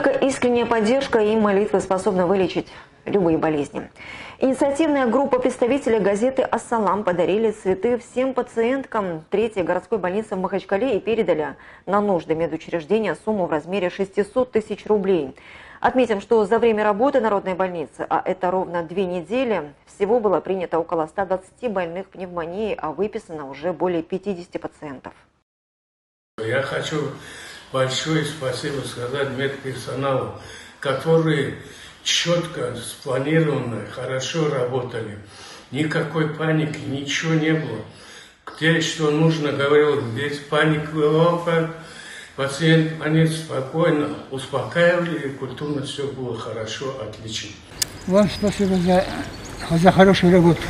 Только искренняя поддержка и молитва способна вылечить любые болезни. Инициативная группа представителей газеты «Ас-салам» подарили цветы всем пациенткам 3-й городской больницы в Махачкале и передали на нужды медучреждения сумму в размере 600 тысяч рублей. Отметим, что за время работы народной больницы, а это ровно 2 недели, всего было принято около 120 больных пневмонией, а выписано уже более 50 пациентов. Я хочу большое спасибо сказать медперсоналу, которые четко, спланированно, хорошо работали. Никакой паники, ничего не было. Те, что нужно, говорил, здесь паника была, пациент, они спокойно успокаивали, и культурно все было хорошо, отлично. Вам спасибо за хорошую работу.